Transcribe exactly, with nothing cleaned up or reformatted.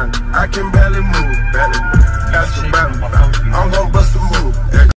I can barely move, barely move.